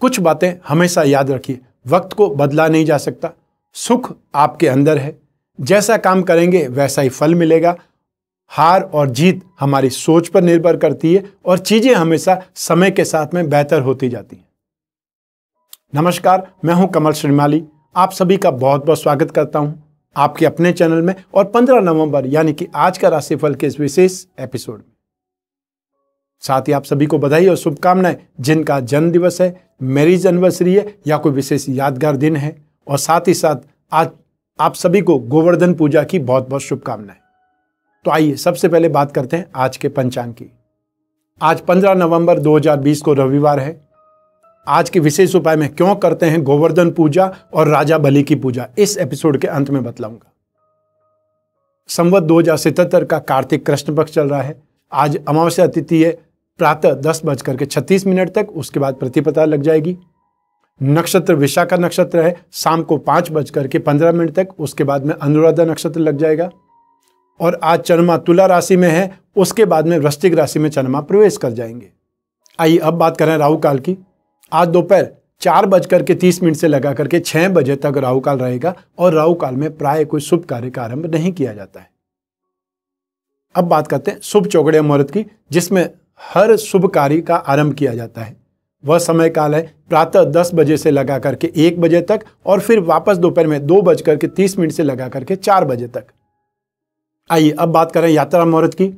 कुछ बातें हमेशा याद रखिए, वक्त को बदला नहीं जा सकता, सुख आपके अंदर है, जैसा काम करेंगे वैसा ही फल मिलेगा। हार और जीत हमारी सोच पर निर्भर करती है और चीज़ें हमेशा समय के साथ में बेहतर होती जाती हैं। नमस्कार, मैं हूं कमल श्रीमाली, आप सभी का बहुत बहुत स्वागत करता हूं आपके अपने चैनल में और 15 नवंबर यानी कि आज का राशिफल के इस विशेष एपिसोड में। साथ ही आप सभी को बधाई और शुभकामनाएं जिनका जन्म दिवस है, मैरिज एनिवर्सरी है या कोई विशेष यादगार दिन है। और साथ ही साथ आज आप सभी को गोवर्धन पूजा की बहुत बहुत शुभकामनाएं। तो आइए सबसे पहले बात करते हैं आज के पंचांग की। आज 15 नवंबर 2020 को रविवार है। आज के विशेष उपाय में क्यों करते हैं गोवर्धन पूजा और राजा बली की पूजा, इस एपिसोड के अंत में बतलाऊंगा। संवत 2077 का कार्तिक कृष्ण पक्ष चल रहा है। आज अमावस्या तिथि है प्रातः 10:36 तक, उसके बाद प्रतिपदा लग जाएगी। नक्षत्र विशाखा नक्षत्र है शाम को 5:15 तक, उसके बाद में अनुराधा नक्षत्र लग जाएगा। और आज चंद्रमा तुला राशि में है, उसके बाद में वृश्चिक राशि में चंद्रमा प्रवेश कर जाएंगे। आइए अब बात करें राहु काल की। आज दोपहर 4:30 से लगा करके 6 बजे तक राहु काल रहेगा और राहु काल में प्राय कोई शुभ कार्य का आरंभ नहीं किया जाता है। अब बात करते हैं शुभ चौगड़िया मुहूर्त की, जिसमें हर शुभ कार्य का आरंभ किया जाता है। वह समय काल है प्रातः 10 बजे से लगा करके 1 बजे तक और फिर वापस दोपहर में 2:30 से लगा करके 4 बजे तक। आइए अब बात करें यात्रा मुहूर्त की।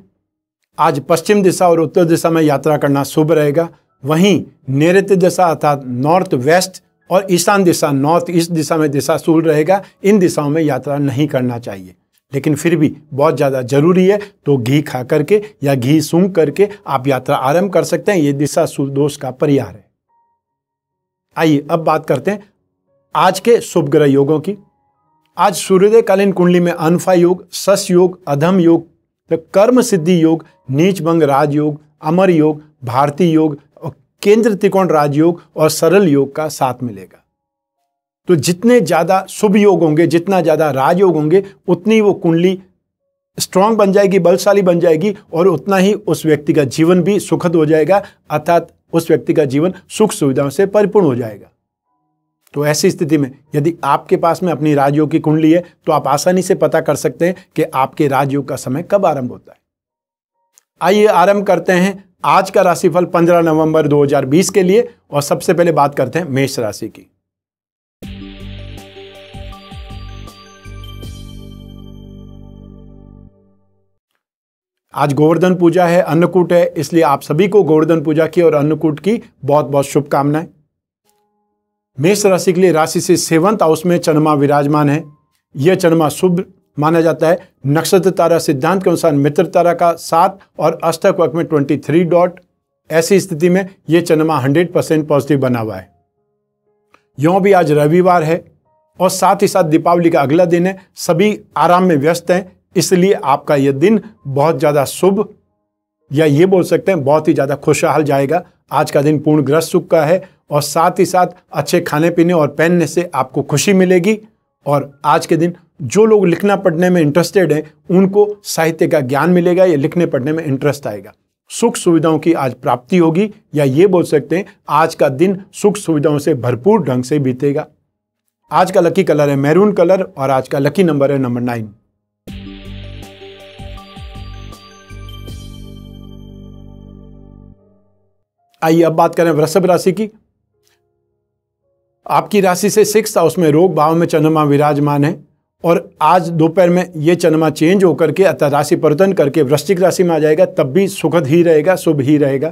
आज पश्चिम दिशा और उत्तर दिशा में यात्रा करना शुभ रहेगा। वहीं नैऋत्य दिशा अर्थात नॉर्थ वेस्ट और ईशान दिशा नॉर्थ ईस्ट दिशा में दिशा शूल रहेगा, इन दिशाओं में यात्रा नहीं करना चाहिए। लेकिन फिर भी बहुत ज़्यादा जरूरी है तो घी खा करके या घी सूंघ करके आप यात्रा आरंभ कर सकते हैं, ये दिशा शूल दोष का परिहार है। आइए अब बात करते हैं आज के शुभ ग्रह योगों की। आज सूर्योदयकालीन कुंडली में अनफा योग, शश योग, अधम योग, कर्म सिद्धि योग, नीच भंग राजयोग, अमर योग, भारतीय योग, केंद्र त्रिकोण राजयोग और सरल योग का साथ मिलेगा। तो जितने ज़्यादा शुभ योग होंगे, जितना ज़्यादा राजयोग होंगे, उतनी वो कुंडली स्ट्रांग बन जाएगी, बलशाली बन जाएगी और उतना ही उस व्यक्ति का जीवन भी सुखद हो जाएगा, अर्थात उस व्यक्ति का जीवन सुख सुविधाओं से परिपूर्ण हो जाएगा। तो ऐसी स्थिति में यदि आपके पास में अपनी राजयोग की कुंडली है तो आप आसानी से पता कर सकते हैं कि आपके राजयोग का समय कब आरंभ होता है। आइए आरंभ करते हैं आज का राशिफल 15 नवंबर 2020 के लिए और सबसे पहले बात करते हैं मेष राशि की। आज गोवर्धन पूजा है, अन्नकूट है, इसलिए आप सभी को गोवर्धन पूजा की और अन्नकूट की बहुत बहुत शुभकामनाएं। मेष राशि के लिए राशि से 7th हाउस में चंद्रमा विराजमान है। यह चंद्रमा शुभ माना जाता है। नक्षत्र तारा सिद्धांत के अनुसार मित्र तारा का 7 और अष्टक वक्र में 23 डॉट। ऐसी स्थिति में यह चंद्रमा 100% पॉजिटिव बना हुआ है। यों भी आज रविवार है और साथ ही साथ दीपावली का अगला दिन है। सभी आराम में व्यस्त हैं, इसलिए आपका यह दिन बहुत ज़्यादा शुभ या ये बोल सकते हैं बहुत ही ज़्यादा खुशहाल जाएगा। आज का दिन पूर्ण ग्रह सुख का है और साथ ही साथ अच्छे खाने पीने और पहनने से आपको खुशी मिलेगी। और आज के दिन जो लोग लिखना पढ़ने में इंटरेस्टेड हैं उनको साहित्य का ज्ञान मिलेगा या लिखने पढ़ने में इंटरेस्ट आएगा। सुख सुविधाओं की आज प्राप्ति होगी या ये बोल सकते हैं आज का दिन सुख सुविधाओं से भरपूर ढंग से बीतेगा। आज का लकी कलर है मैरून कलर और आज का लकी नंबर है नंबर 9। आइए अब बात करें वृषभ राशि की। आपकी राशि से 6th हाउस में रोग भाव में चंद्रमा विराजमान है और आज दोपहर में ये चंद्रमा चेंज होकर के अतः राशि परिवर्तन करके वृश्चिक राशि में आ जाएगा, तब भी सुखद ही रहेगा, शुभ ही रहेगा।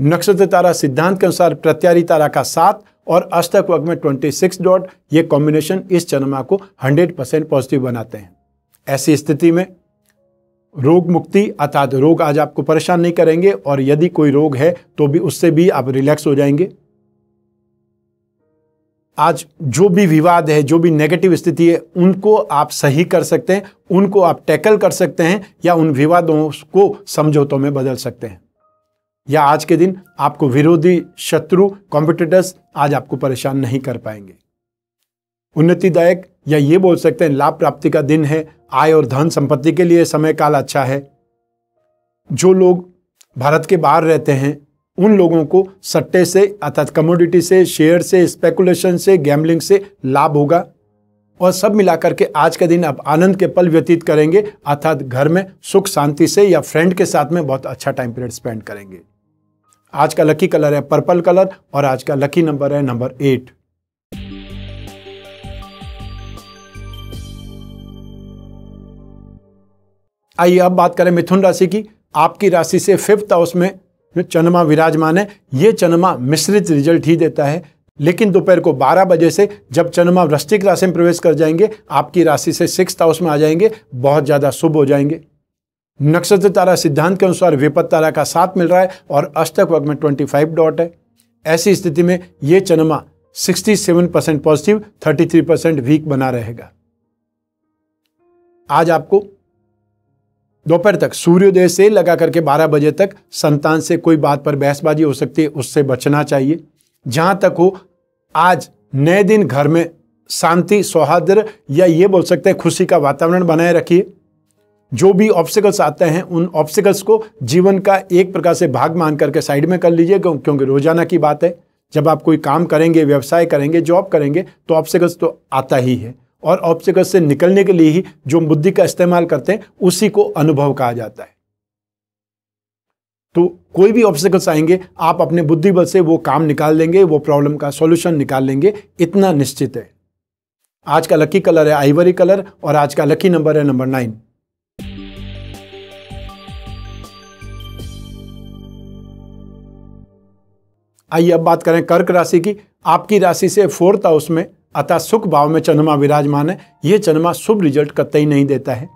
नक्षत्र तारा सिद्धांत के अनुसार प्रत्यारी तारा का 7 और अष्टक वक्र में 26 डॉट, ये कॉम्बिनेशन इस चंद्रमा को 100% पॉजिटिव बनाते हैं। ऐसी स्थिति में रोग मुक्ति अर्थात रोग आज आपको परेशान नहीं करेंगे और यदि कोई रोग है तो भी उससे भी आप रिलैक्स हो जाएंगे। आज जो भी विवाद है, जो भी नेगेटिव स्थिति है, उनको आप सही कर सकते हैं, उनको आप टैकल कर सकते हैं या उन विवादों को समझौतों में बदल सकते हैं। या आज के दिन आपको विरोधी शत्रु कॉम्पिटिटर्स आज आपको परेशान नहीं कर पाएंगे। उन्नतिदायक या ये बोल सकते हैं लाभ प्राप्ति का दिन है। आय और धन संपत्ति के लिए समय काल अच्छा है। जो लोग भारत के बाहर रहते हैं उन लोगों को सट्टे से अर्थात कमोडिटी से, शेयर से, स्पेकुलेशन से, गैम्बलिंग से लाभ होगा और सब मिलाकर के आज के दिन आप आनंद के पल व्यतीत करेंगे, अर्थात घर में सुख शांति से या फ्रेंड के साथ में बहुत अच्छा टाइम पीरियड स्पेंड करेंगे। आज का लकी कलर है पर्पल कलर और आज का लकी नंबर है नंबर 8। आइए अब बात करें मिथुन राशि की। आपकी राशि से 5th हाउस में चंद्रमा विराजमान है। ये चंद्रमा मिश्रित रिजल्ट ही देता है, लेकिन दोपहर को 12 बजे से जब चंद्रमा वृश्चिक राशि में प्रवेश कर जाएंगे, आपकी राशि से 6th हाउस में आ जाएंगे, बहुत ज़्यादा शुभ हो जाएंगे। नक्षत्र तारा सिद्धांत के अनुसार विपद तारा का 7 मिल रहा है और अष्टक वर्ग में 25 डॉट है। ऐसी स्थिति में ये चंद्रमा 67% पॉजिटिव, 33% वीक बना रहेगा। आज आपको दोपहर तक सूर्योदय से लगा करके 12 बजे तक संतान से कोई बात पर बहसबाजी हो सकती है, उससे बचना चाहिए। जहाँ तक हो आज नए दिन घर में शांति, सौहार्द या ये बोल सकते हैं खुशी का वातावरण बनाए रखिए। जो भी ऑब्स्टिकल्स आते हैं उन ऑब्स्टिकल्स को जीवन का एक प्रकार से भाग मान करके साइड में कर लीजिए, क्योंकि रोजाना की बात है। जब आप कोई काम करेंगे, व्यवसाय करेंगे, जॉब करेंगे तो ऑब्स्टिकल्स तो आता ही है और ऑब्स्टिकल्स से निकलने के लिए ही जो बुद्धि का इस्तेमाल करते हैं उसी को अनुभव कहा जाता है। तो कोई भी ऑब्स्टिकल्स आएंगे, आप अपने बुद्धि बल से वो काम निकाल लेंगे, वो प्रॉब्लम का सॉल्यूशन निकाल लेंगे, इतना निश्चित है। आज का लकी कलर है आइवरी कलर और आज का लकी नंबर है नंबर 9। आइए अब बात करें कर्क राशि की। आपकी राशि से 4th हाउस में अतः सुख भाव में चंद्रमा विराजमान है। यह चंद्रमा शुभ रिजल्ट कतई नहीं देता है,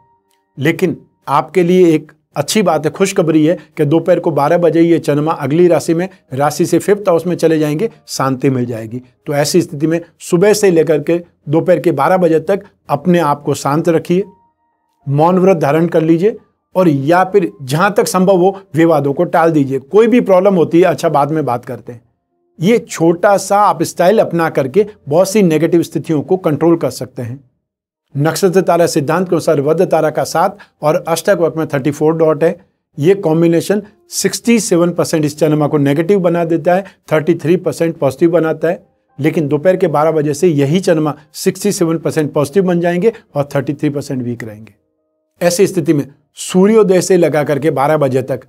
लेकिन आपके लिए एक अच्छी बात है, खुशखबरी है कि दोपहर को 12 बजे ये चंद्रमा अगली राशि में, राशि से 5th हाउस में चले जाएंगे, शांति मिल जाएगी। तो ऐसी स्थिति में सुबह से लेकर के दोपहर के 12 बजे तक अपने आप को शांत रखिए, मौन व्रत धारण कर लीजिए और या फिर जहाँ तक संभव हो विवादों को टाल दीजिए। कोई भी प्रॉब्लम होती है, अच्छा बाद में बात करते हैं, ये छोटा सा आप स्टाइल अपना करके बहुत सी नेगेटिव स्थितियों को कंट्रोल कर सकते हैं। नक्षत्र तारा सिद्धांत के अनुसार वध तारा का 7 और अष्टक वर्ग में 34 डॉट है। ये कॉम्बिनेशन 67% इस चंद्रमा को नेगेटिव बना देता है, 33% पॉजिटिव बनाता है। लेकिन दोपहर के 12 बजे से यही चंद्रमा 67% पॉजिटिव बन जाएंगे और 33% वीक रहेंगे। ऐसी स्थिति में सूर्योदय से लगा करके 12 बजे तक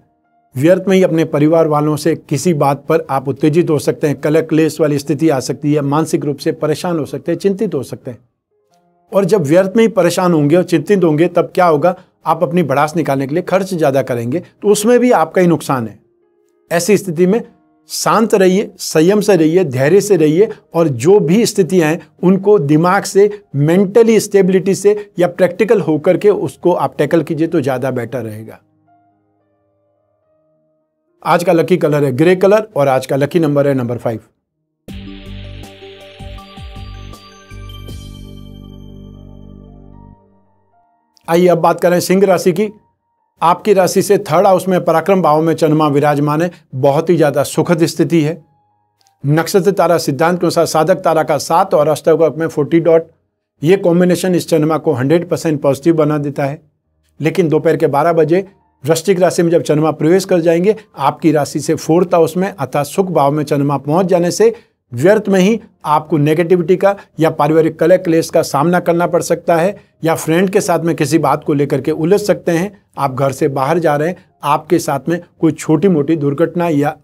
व्यर्थ में ही अपने परिवार वालों से किसी बात पर आप उत्तेजित हो सकते हैं, कलह क्लेश वाली स्थिति आ सकती है, मानसिक रूप से परेशान हो सकते हैं, चिंतित हो सकते हैं। और जब व्यर्थ में ही परेशान होंगे और चिंतित होंगे तब क्या होगा, आप अपनी भड़ास निकालने के लिए खर्च ज़्यादा करेंगे, तो उसमें भी आपका ही नुकसान है। ऐसी स्थिति में शांत रहिए, संयम से रहिए, धैर्य से रहिए और जो भी स्थितियाँ हैं उनको दिमाग से, मेंटली स्टेबिलिटी से या प्रैक्टिकल होकर के उसको आप टैकल कीजिए तो ज़्यादा बेटर रहेगा। आज का लकी कलर है ग्रे कलर और आज का लकी नंबर है नंबर 5। आइए अब बात करें सिंह राशि की। आपकी राशि से 3rd हाउस में पराक्रम भाव में चंद्रमा विराजमान है। बहुत ही ज़्यादा सुखद स्थिति है। नक्षत्र तारा सिद्धांत के अनुसार साधक तारा का 7 और अष्टक वर्ग में 40 डॉट। ये कॉम्बिनेशन इस चंद्रमा को 100% पॉजिटिव बना देता है। लेकिन दोपहर के 12 बजे वृश्चिक राशि में जब चंद्रमा प्रवेश कर जाएंगे, आपकी राशि से 4th हाउस में अर्थात सुख भाव में चंद्रमा पहुंच जाने से व्यर्थ में ही आपको नेगेटिविटी का या पारिवारिक कलह क्लेश का सामना करना पड़ सकता है या फ्रेंड के साथ में किसी बात को लेकर के उलझ सकते हैं। आप घर से बाहर जा रहे हैं, आपके साथ में कोई छोटी मोटी दुर्घटना या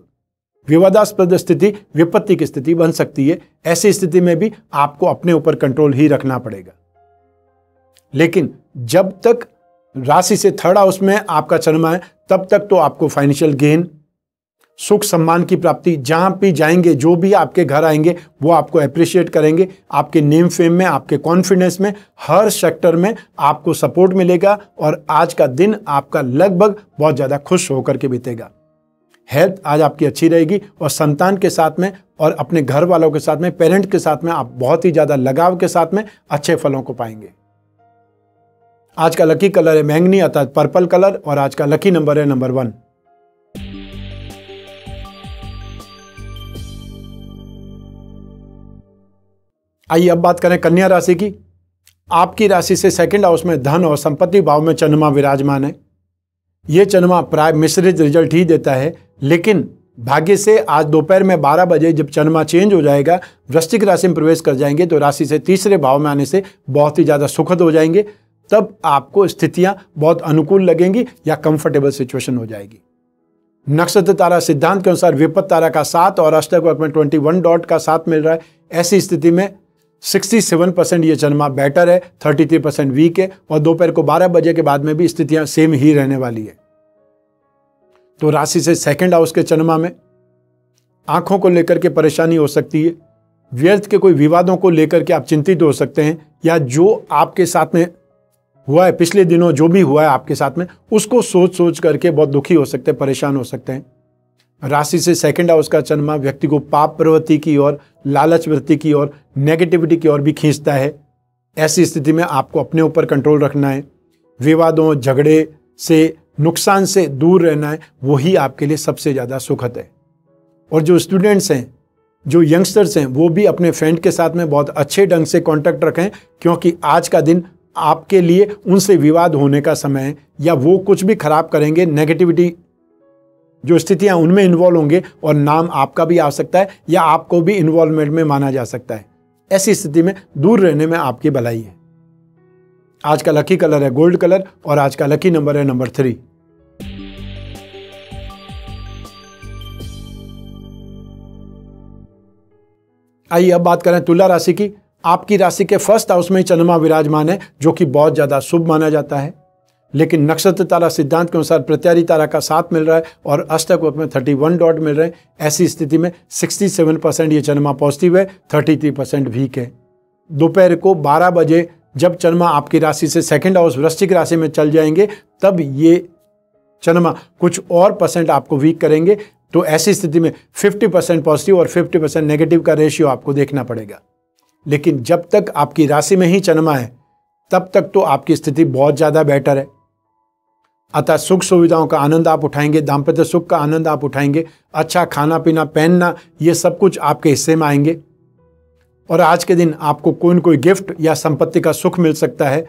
विवादास्पद स्थिति, विपत्ति की स्थिति बन सकती है। ऐसी स्थिति में भी आपको अपने ऊपर कंट्रोल ही रखना पड़ेगा। लेकिन जब तक राशि से 3rd हाउस में आपका चंद्रमा है तब तक तो आपको फाइनेंशियल गेन, सुख सम्मान की प्राप्ति, जहां भी जाएंगे, जो भी आपके घर आएंगे वो आपको अप्रिशिएट करेंगे। आपके नेम फेम में, आपके कॉन्फिडेंस में, हर सेक्टर में आपको सपोर्ट मिलेगा और आज का दिन आपका लगभग बहुत ज़्यादा खुश होकर के बीतेगा। हेल्थ आज आपकी अच्छी रहेगी और संतान के साथ में और अपने घर वालों के साथ में, पेरेंट के साथ में आप बहुत ही ज़्यादा लगाव के साथ में अच्छे फलों को पाएंगे। आज का लकी कलर है मैंगनी अर्थात पर्पल कलर और आज का लकी नंबर है नंबर 1। आइए अब बात करें कन्या राशि की। आपकी राशि से 2nd हाउस में धन और संपत्ति भाव में चंद्रमा विराजमान है। ये चंद्रमा प्राय मिश्रित रिजल्ट ही देता है, लेकिन भाग्य से आज दोपहर में 12 बजे जब चंद्रमा चेंज हो जाएगा, वृश्चिक राशि में प्रवेश कर जाएंगे, तो राशि से तीसरे भाव में आने से बहुत ही ज़्यादा सुखद हो जाएंगे। तब आपको स्थितियां बहुत अनुकूल लगेंगी या कंफर्टेबल सिचुएशन हो जाएगी। नक्षत्र तारा सिद्धांत के अनुसार विपत तारा का 7 और अष्टक वर्ग में 21 डॉट का 7 मिल रहा है। ऐसी स्थिति में 67% ये चंद्रमा बेटर है, 33% वीक है और दोपहर को 12 बजे के बाद में भी स्थितियां सेम ही रहने वाली है। तो राशि से सेकंड हाउस के चंद्रमा में आंखों को लेकर के परेशानी हो सकती है, व्यर्थ के कोई विवादों को लेकर के आप चिंतित हो सकते हैं, या जो आपके साथ में हुआ है पिछले दिनों जो भी हुआ है आपके साथ में, उसको सोच सोच करके बहुत दुखी हो सकते हैं, परेशान हो सकते हैं। राशि से सेकंड हाउस का चंद्रमा व्यक्ति को पाप प्रवृत्ति की ओर, लालच वृत्ति की ओर, नेगेटिविटी की ओर भी खींचता है। ऐसी स्थिति में आपको अपने ऊपर कंट्रोल रखना है, विवादों झगड़े से, नुकसान से दूर रहना है, वही आपके लिए सबसे ज़्यादा सुखद है। और जो स्टूडेंट्स हैं, जो यंगस्टर्स हैं, वो भी अपने फ्रेंड के साथ में बहुत अच्छे ढंग से कॉन्टैक्ट रखें, क्योंकि आज का दिन आपके लिए उनसे विवाद होने का समय है, या वो कुछ भी खराब करेंगे, नेगेटिविटी जो स्थितियां उनमें इन्वॉल्व होंगे और नाम आपका भी आ सकता है या आपको भी इन्वॉल्वमेंट में माना जा सकता है। ऐसी स्थिति में दूर रहने में आपकी भलाई है। आज का लकी कलर है गोल्ड कलर और आज का लकी नंबर है नंबर 3। आइए अब बात करें तुला राशि की। आपकी राशि के फर्स्ट हाउस में चंद्रमा विराजमान है, जो कि बहुत ज़्यादा शुभ माना जाता है। लेकिन नक्षत्र तारा सिद्धांत के अनुसार प्रत्यारी तारा का 7 मिल रहा है और अष्टक वर्ग में 31 डॉट मिल रहे हैं। ऐसी स्थिति में 67% ये चंद्रमा पॉजिटिव है, 33% वीक है। दोपहर को 12 बजे जब चंद्रमा आपकी राशि से सेकंड हाउस वृश्चिक राशि में चल जाएंगे, तब ये चंद्रमा कुछ और परसेंट आपको वीक करेंगे। तो ऐसी स्थिति में 50% पॉजिटिव और 50% नेगेटिव का रेशियो आपको देखना पड़ेगा। लेकिन जब तक आपकी राशि में ही चंद्रमा है, तब तक तो आपकी स्थिति बहुत ज़्यादा बेटर है। अतः सुख सुविधाओं का आनंद आप उठाएंगे, दाम्पत्य सुख का आनंद आप उठाएंगे, अच्छा खाना पीना पहनना ये सब कुछ आपके हिस्से में आएंगे। और आज के दिन आपको कोई न कोई गिफ्ट या संपत्ति का सुख मिल सकता है।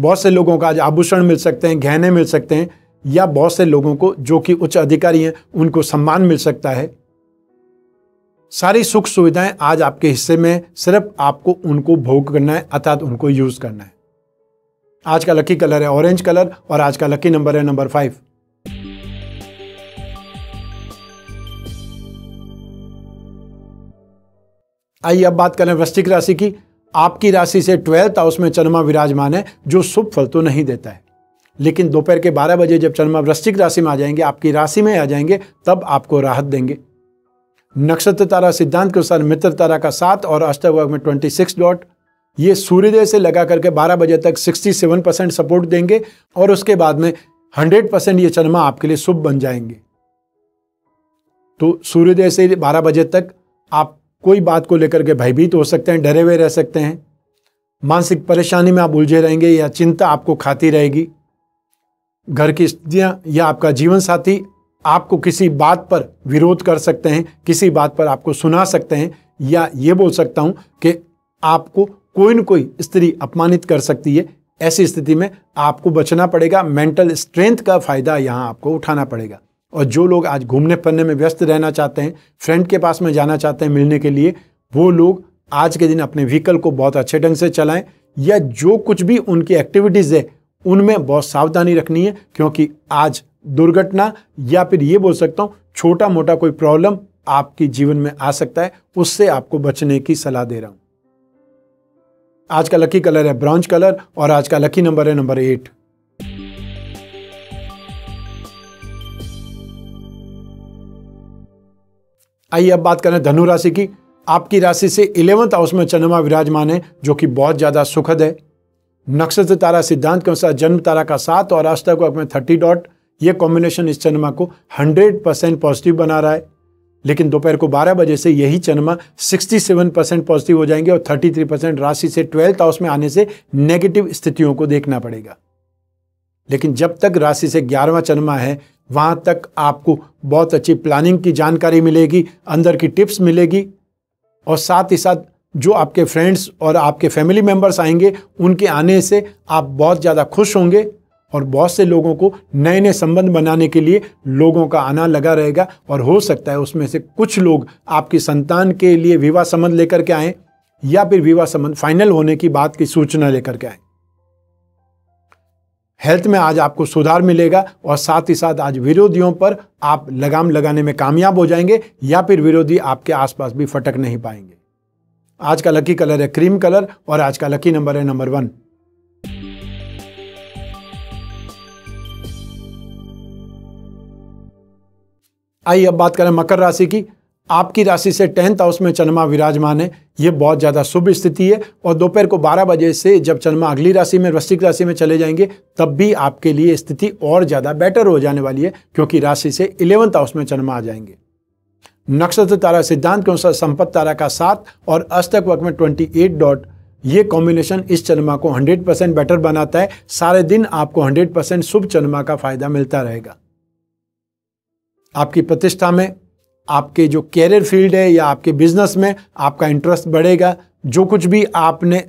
बहुत से लोगों का आज आभूषण मिल सकते हैं, गहने मिल सकते हैं, या बहुत से लोगों को जो कि उच्च अधिकारी हैं उनको सम्मान मिल सकता है। सारी सुख सुविधाएं आज आपके हिस्से में, सिर्फ आपको उनको भोग करना है, अर्थात उनको यूज करना है। आज का लकी कलर है ऑरेंज कलर और आज का लकी नंबर है नंबर 5। आइए अब बात करें वृश्चिक राशि की। आपकी राशि से 12th हाउस में चंद्रमा विराजमान है, जो शुभ फल तो नहीं देता है। लेकिन दोपहर के 12 बजे जब चंद्रमा वृश्चिक राशि में आ जाएंगे, आपकी राशि में आ जाएंगे, तब आपको राहत देंगे। नक्षत्र तारा सिद्धांत के अनुसार मित्र तारा का 7 और अष्टक वर्ग में 26 डॉट, ये सूर्योदय से लगा करके 12 बजे तक 67% सपोर्ट देंगे और उसके बाद में 100% ये चंद्रमा आपके लिए शुभ बन जाएंगे। तो सूर्योदय से 12 बजे तक आप कोई बात को लेकर के भयभीत हो सकते हैं, डरे हुए रह सकते हैं, मानसिक परेशानी में आप उलझे रहेंगे या चिंता आपको खाती रहेगी। घर की स्थितियाँ या आपका जीवन साथी आपको किसी बात पर विरोध कर सकते हैं, किसी बात पर आपको सुना सकते हैं, या ये बोल सकता हूँ कि आपको कोई न कोई स्त्री अपमानित कर सकती है। ऐसी स्थिति में आपको बचना पड़ेगा, मेंटल स्ट्रेंथ का फायदा यहाँ आपको उठाना पड़ेगा। और जो लोग आज घूमने फिरने में व्यस्त रहना चाहते हैं, फ्रेंड के पास में जाना चाहते हैं मिलने के लिए, वो लोग आज के दिन अपने व्हीकल को बहुत अच्छे ढंग से चलाएं, या जो कुछ भी उनकी एक्टिविटीज़ है उनमें बहुत सावधानी रखनी है, क्योंकि आज दुर्घटना या फिर ये बोल सकता हूँ छोटा मोटा कोई प्रॉब्लम आपकी जीवन में आ सकता है। उससे आपको बचने की सलाह दे रहा हूँ। आज का लकी कलर है ब्रॉन्ज कलर और आज का लकी नंबर है नंबर 8। आइए अब बात करें धनु राशि की। आपकी राशि से 11th हाउस में चंद्रमा विराजमान है, जो कि बहुत ज्यादा सुखद है। नक्षत्र तारा सिद्धांत के अनुसार जन्म तारा का 7 और अष्टक वर्ग में 30 डॉट, ये कॉम्बिनेशन इस चंद्रमा को 100% पॉजिटिव बना रहा है। लेकिन दोपहर को 12 बजे से यही चंद्रमा 67% पॉजिटिव हो जाएंगे और 33% राशि से 12th हाउस में आने से नेगेटिव स्थितियों को देखना पड़ेगा। लेकिन जब तक राशि से 11वां चंद्रमा है, वहां तक आपको बहुत अच्छी प्लानिंग की जानकारी मिलेगी, अंदर की टिप्स मिलेगी, और साथ ही साथ जो आपके फ्रेंड्स और आपके फैमिली मेम्बर्स आएंगे, उनके आने से आप बहुत ज़्यादा खुश होंगे और बहुत से लोगों को नए नए संबंध बनाने के लिए लोगों का आना लगा रहेगा। और हो सकता है उसमें से कुछ लोग आपकी संतान के लिए विवाह संबंध लेकर के आएँ या फिर विवाह संबंध फाइनल होने की बात की सूचना लेकर के आएँ। हेल्थ में आज आपको सुधार मिलेगा और साथ ही साथ आज विरोधियों पर आप लगाम लगाने में कामयाब हो जाएंगे या फिर विरोधी आपके आसपास भी फटक नहीं पाएंगे। आज का लकी कलर है क्रीम कलर और आज का लकी नंबर है नंबर 1। आइए अब बात करें मकर राशि की। आपकी राशि से 10th हाउस में चंद्रमा विराजमान है, ये बहुत ज़्यादा शुभ स्थिति है। और दोपहर को 12 बजे से जब चंद्रमा अगली राशि में वृश्चिक राशि में चले जाएंगे तब भी आपके लिए स्थिति और ज़्यादा बेटर हो जाने वाली है, क्योंकि राशि से 11th हाउस में चंद्रमा आ जाएंगे। नक्षत्र तारा सिद्धांत के अनुसार संपत्ति तारा का 7 और अष्टक वक्र में 28 डॉट, ये कॉम्बिनेशन इस चंद्रमा को 100% बेटर बनाता है। सारे दिन आपको 100% शुभ चंद्रमा का फायदा मिलता रहेगा। आपकी प्रतिष्ठा में, आपके जो कैरियर फील्ड है या आपके बिजनेस में आपका इंटरेस्ट बढ़ेगा। जो कुछ भी आपने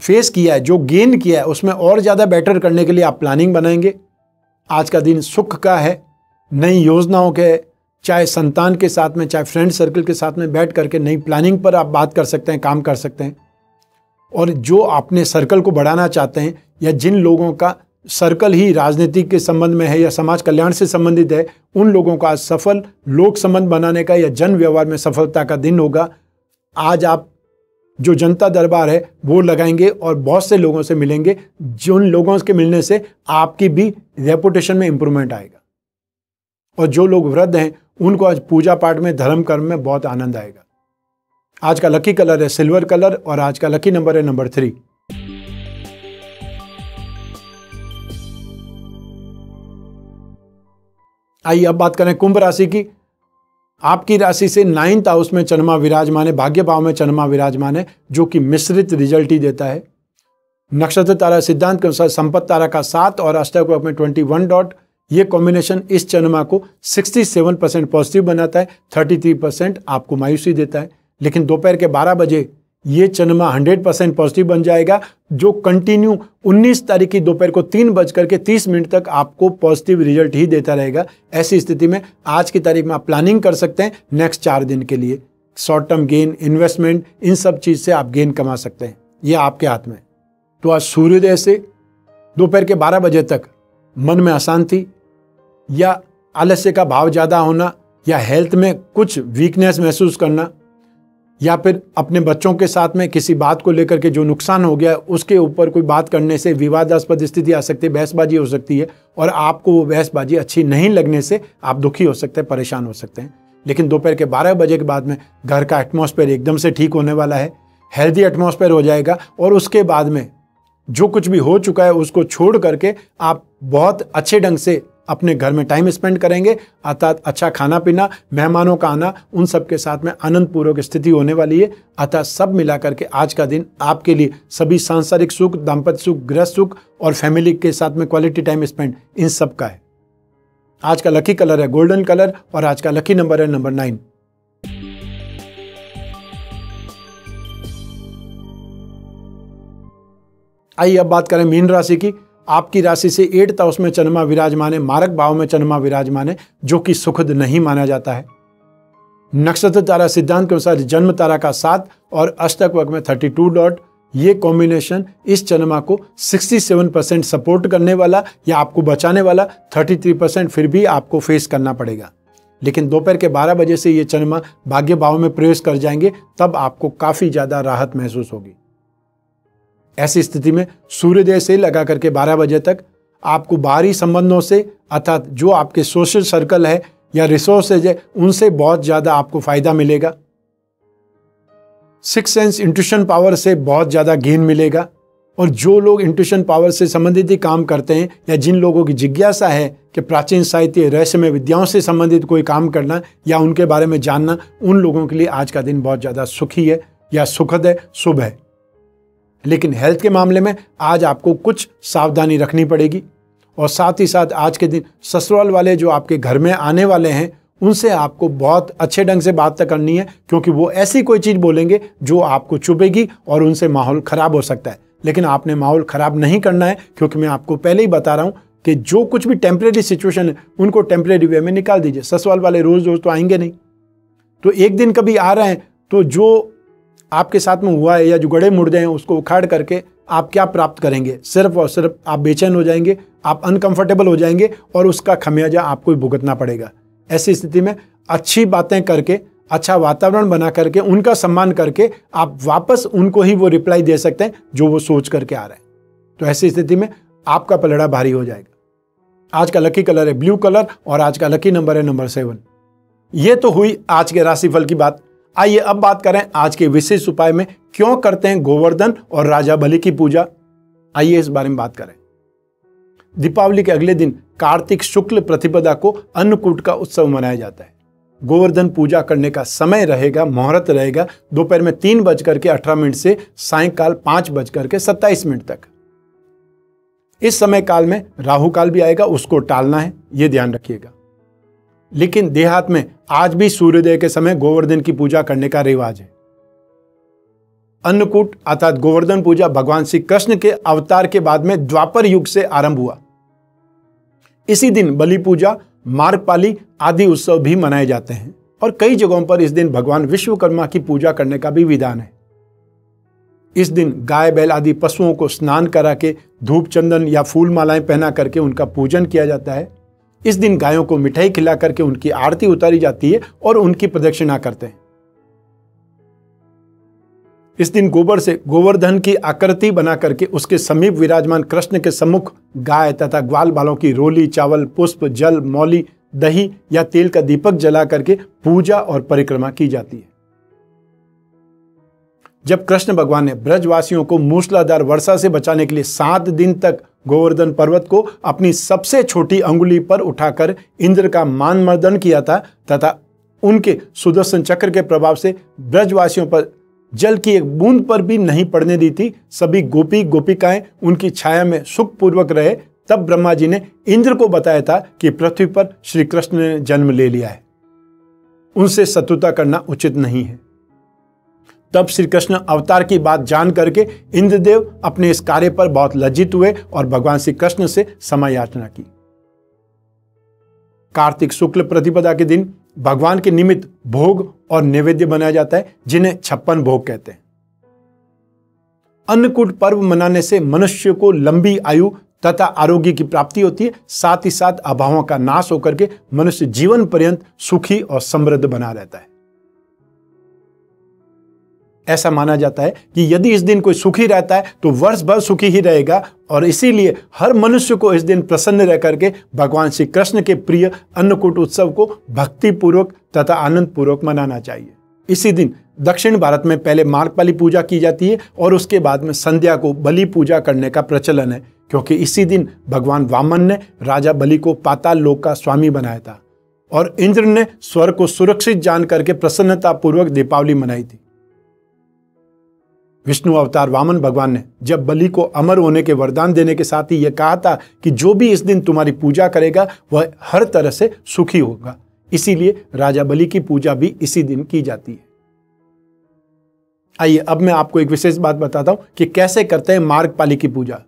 फेस किया है, जो गेन किया है, उसमें और ज़्यादा बेटर करने के लिए आप प्लानिंग बनाएंगे। आज का दिन सुख का है, नई योजनाओं के, चाहे संतान के साथ में चाहे फ्रेंड सर्कल के साथ में बैठ करके नई प्लानिंग पर आप बात कर सकते हैं, काम कर सकते हैं। और जो अपने सर्कल को बढ़ाना चाहते हैं या जिन लोगों का सर्कल ही राजनीति के संबंध में है या समाज कल्याण से संबंधित है, उन लोगों का आज सफल लोक संबंध बनाने का या जन व्यवहार में सफलता का दिन होगा। आज आप जो जनता दरबार है वो लगाएंगे और बहुत से लोगों से मिलेंगे, जिन लोगों के मिलने से आपकी भी रेपुटेशन में इम्प्रूवमेंट आएगा। और जो लोग वृद्ध हैं उनको आज पूजा पाठ में, धर्म कर्म में बहुत आनंद आएगा। आज का लकी कलर है सिल्वर कलर और आज का लकी नंबर है नंबर 3। आइए अब बात करें कुंभ राशि की। आपकी राशि से 9th हाउस में चंद्रमा विराजमान है, भाग्य भाव में चंद्रमा विराजमान है, जो कि मिश्रित रिजल्ट ही देता है। नक्षत्र तारा सिद्धांत के अनुसार संपत्ति तारा का 7 और अष्टक वक्र में 21 डॉट, ये कॉम्बिनेशन इस चंद्रमा को 67% पॉजिटिव बनाता है, 33% आपको मायूसी देता है। लेकिन दोपहर के 12 बजे ये चंद्रमा 100% पॉजिटिव बन जाएगा, जो कंटिन्यू 19 तारीख की दोपहर को 3:30 तक आपको पॉजिटिव रिजल्ट ही देता रहेगा। ऐसी स्थिति में आज की तारीख में आप प्लानिंग कर सकते हैं नेक्स्ट 4 दिन के लिए। शॉर्ट टर्म गेन, इन्वेस्टमेंट, इन सब चीज़ से आप गेन कमा सकते हैं, ये आपके हाथ में। तो आज सूर्योदय से दोपहर के 12 बजे तक मन में अशांति या आलस्य का भाव ज़्यादा होना या हेल्थ में कुछ वीकनेस महसूस करना या फिर अपने बच्चों के साथ में किसी बात को लेकर के जो नुकसान हो गया है उसके ऊपर कोई बात करने से विवादास्पद स्थिति आ सकती है, बहसबाजी हो सकती है। और आपको वो बहसबाजी अच्छी नहीं लगने से आप दुखी हो सकते हैं, परेशान हो सकते हैं। लेकिन दोपहर के 12 बजे के बाद में घर का एटमॉस्फेयर एकदम से ठीक होने वाला है, हेल्दी एटमॉस्फेयर हो जाएगा। और उसके बाद में जो कुछ भी हो चुका है उसको छोड़ करके आप बहुत अच्छे ढंग से अपने घर में टाइम स्पेंड करेंगे, अर्थात अच्छा खाना पीना, मेहमानों का आना, उन सब के साथ में आनंदपूर्वक स्थिति होने वाली है। अतः सब मिलाकर के आज का दिन आपके लिए सभी सांसारिक सुख, दाम्पत्य सुख, गृह सुख और फैमिली के साथ में क्वालिटी टाइम स्पेंड, इन सब का है। आज का लकी कलर है गोल्डन कलर और आज का लकी नंबर है नंबर 9। आइए अब बात करें मीन राशि की। आपकी राशि से 8th हाउस में चंद्रमा विराजमान है, मारक भाव में चंद्रमा विराजमान है, जो कि सुखद नहीं माना जाता है। नक्षत्र तारा सिद्धांत के अनुसार जन्म तारा का 7 और अष्टक वक्र में 32 डॉट, ये कॉम्बिनेशन इस चंद्रमा को 67% सपोर्ट करने वाला या आपको बचाने वाला, 33% फिर भी आपको फेस करना पड़ेगा। लेकिन दोपहर के 12 बजे से ये चंद्रमा भाग्य भाव में प्रवेश कर जाएंगे, तब आपको काफ़ी ज़्यादा राहत महसूस होगी। ऐसी स्थिति में सूर्योदय से लगा करके 12 बजे तक आपको बाहरी संबंधों से, अर्थात जो आपके सोशल सर्कल है या रिसोर्सेज है, उनसे बहुत ज़्यादा आपको फायदा मिलेगा। 6th सेंस, इंट्यूशन पावर से बहुत ज़्यादा गेन मिलेगा। और जो लोग इंट्यूशन पावर से संबंधित ही काम करते हैं या जिन लोगों की जिज्ञासा है कि प्राचीन साहित्य, रहस्यमय विद्याओं से संबंधित कोई काम करना या उनके बारे में जानना, उन लोगों के लिए आज का दिन बहुत ज़्यादा सुखी है या सुखद है, शुभ है। लेकिन हेल्थ के मामले में आज आपको कुछ सावधानी रखनी पड़ेगी। और साथ ही साथ आज के दिन ससुराल वाले जो आपके घर में आने वाले हैं उनसे आपको बहुत अच्छे ढंग से बात करनी है, क्योंकि वो ऐसी कोई चीज़ बोलेंगे जो आपको चुभेगी और उनसे माहौल ख़राब हो सकता है। लेकिन आपने माहौल ख़राब नहीं करना है, क्योंकि मैं आपको पहले ही बता रहा हूँ कि जो कुछ भी टेम्परेरी सिचुएशन है उनको टेम्परेरी वे में निकाल दीजिए। ससुराल वाले रोज़ रोज़ तो आएंगे नहीं, तो एक दिन कभी आ रहे हैं तो जो आपके साथ में हुआ है या जो गड़े मुर्दे हैं उसको उखाड़ करके आप क्या प्राप्त करेंगे? सिर्फ और सिर्फ आप बेचैन हो जाएंगे, आप अनकंफर्टेबल हो जाएंगे और उसका खमियाजा आपको ही भुगतना पड़ेगा। ऐसी स्थिति में अच्छी बातें करके, अच्छा वातावरण बना करके, उनका सम्मान करके आप वापस उनको ही वो रिप्लाई दे सकते हैं जो वो सोच करके आ रहे हैं। तो ऐसी स्थिति में आपका पलड़ा भारी हो जाएगा। आज का लकी कलर है ब्लू कलर और आज का लकी नंबर है नंबर 7। ये तो हुई आज के राशिफल की बात। आइए अब बात करें आज के विशेष उपाय में क्यों करते हैं गोवर्धन और राजा बली की पूजा। आइए इस बारे में बात करें। दीपावली के अगले दिन कार्तिक शुक्ल प्रतिपदा को अन्नकूट का उत्सव मनाया जाता है। गोवर्धन पूजा करने का समय रहेगा, मुहूर्त रहेगा दोपहर में 3:18 से सायंकाल 5:27 तक। इस समय काल में राहु काल भी आएगा, उसको टालना है, ये ध्यान रखिएगा। लेकिन देहात में आज भी सूर्योदय के समय गोवर्धन की पूजा करने का रिवाज है। अन्नकूट अर्थात गोवर्धन पूजा भगवान श्री कृष्ण के अवतार के बाद में द्वापर युग से आरंभ हुआ। इसी दिन बलि पूजा, मार्गपाली आदि उत्सव भी मनाए जाते हैं और कई जगहों पर इस दिन भगवान विश्वकर्मा की पूजा करने का भी विधान है। इस दिन गाय बैल आदि पशुओं को स्नान करा के धूप चंदन या फूल मालाएं पहना करके उनका पूजन किया जाता है। इस दिन गायों को मिठाई खिला करके उनकी आरती उतारी जाती है और उनकी प्रदक्षिणा करते हैं। इस दिन गोबर से गोवर्धन की आकृति बना करके उसके समीप विराजमान कृष्ण के सम्मुख गाय तथा ग्वाल बालों की रोली, चावल, पुष्प, जल, मौली, दही या तेल का दीपक जला करके पूजा और परिक्रमा की जाती है। जब कृष्ण भगवान ने ब्रजवासियों को मूसलाधार वर्षा से बचाने के लिए 7 दिन तक गोवर्धन पर्वत को अपनी सबसे छोटी अंगुली पर उठाकर इंद्र का मानमर्दन किया था तथा उनके सुदर्शन चक्र के प्रभाव से ब्रजवासियों पर जल की एक बूंद पर भी नहीं पड़ने दी थी। सभी गोपी गोपिकाएं उनकी छाया में सुखपूर्वक रहे। तब ब्रह्मा जी ने इंद्र को बताया था कि पृथ्वी पर श्री कृष्ण ने जन्म ले लिया है, उनसे शत्रुता करना उचित नहीं है। तब श्री कृष्ण अवतार की बात जान करके इंद्रदेव अपने इस कार्य पर बहुत लज्जित हुए और भगवान श्री कृष्ण से क्षमा याचना की। कार्तिक शुक्ल प्रतिपदा के दिन भगवान के निमित्त भोग और नैवेद्य बनाया जाता है, जिन्हें 56 भोग कहते हैं। अन्नकूट पर्व मनाने से मनुष्य को लंबी आयु तथा आरोग्य की प्राप्ति होती है, साथ ही साथ अभावों का नाश होकर के मनुष्य जीवन पर्यंत सुखी और समृद्ध बना रहता है। ऐसा माना जाता है कि यदि इस दिन कोई सुखी रहता है तो वर्ष भर सुखी ही रहेगा और इसीलिए हर मनुष्य को इस दिन प्रसन्न रह करके भगवान श्री कृष्ण के प्रिय अन्नकूट उत्सव को भक्तिपूर्वक तथा आनंदपूर्वक मनाना चाहिए। इसी दिन दक्षिण भारत में पहले मार्गपाली पूजा की जाती है और उसके बाद में संध्या को बलि पूजा करने का प्रचलन है, क्योंकि इसी दिन भगवान वामन ने राजा बली को पाताल लोक का स्वामी बनाया था और इंद्र ने स्वर्ग को सुरक्षित जान करके प्रसन्नतापूर्वक दीपावली मनाई थी। विष्णु अवतार वामन भगवान ने जब बलि को अमर होने के वरदान देने के साथ ही यह कहा था कि जो भी इस दिन तुम्हारी पूजा करेगा वह हर तरह से सुखी होगा, इसीलिए राजा बलि की पूजा भी इसी दिन की जाती है। आइए अब मैं आपको एक विशेष बात बताता हूं कि कैसे करते हैं मार्गपाली की पूजा।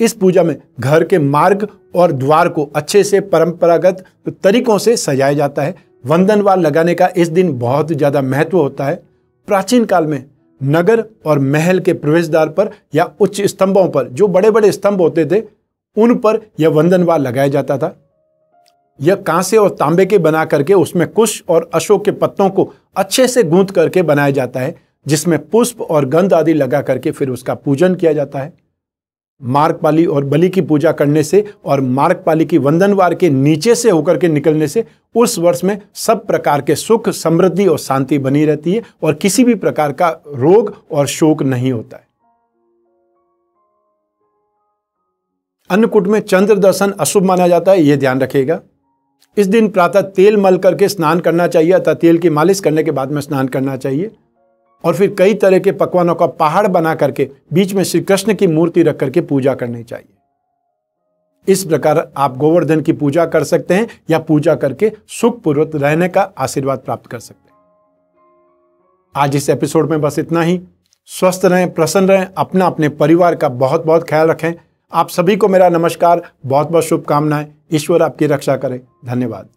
इस पूजा में घर के मार्ग और द्वार को अच्छे से परंपरागत तरीकों से सजाया जाता है। वंदनवार लगाने का इस दिन बहुत ज़्यादा महत्व होता है। प्राचीन काल में नगर और महल के प्रवेशद्वार पर या उच्च स्तंभों पर, जो बड़े बड़े स्तंभ होते थे उन पर यह वंदनवार लगाया जाता था। यह कांसे और तांबे के बना करके उसमें कुश और अशोक के पत्तों को अच्छे से गूंथ करके बनाया जाता है, जिसमें पुष्प और गंध आदि लगा करके फिर उसका पूजन किया जाता है। मार्गपाली और बलि की पूजा करने से और मार्गपाली की वंदनवार के नीचे से होकर के निकलने से उस वर्ष में सब प्रकार के सुख, समृद्धि और शांति बनी रहती है और किसी भी प्रकार का रोग और शोक नहीं होता है। अन्नकूट में चंद्र दर्शन अशुभ माना जाता है, यह ध्यान रखिएगा। इस दिन प्रातः तेल मल करके स्नान करना चाहिए अथवा तेल की मालिश करने के बाद में स्नान करना चाहिए और फिर कई तरह के पकवानों का पहाड़ बना करके बीच में श्री कृष्ण की मूर्ति रख करके पूजा करनी चाहिए। इस प्रकार आप गोवर्धन की पूजा कर सकते हैं या पूजा करके सुखपूर्वक रहने का आशीर्वाद प्राप्त कर सकते हैं। आज इस एपिसोड में बस इतना ही। स्वस्थ रहें, प्रसन्न रहें, अपना अपने परिवार का बहुत बहुत ख्याल रखें। आप सभी को मेरा नमस्कार, बहुत बहुत शुभकामनाएं। ईश्वर आपकी रक्षा करें। धन्यवाद।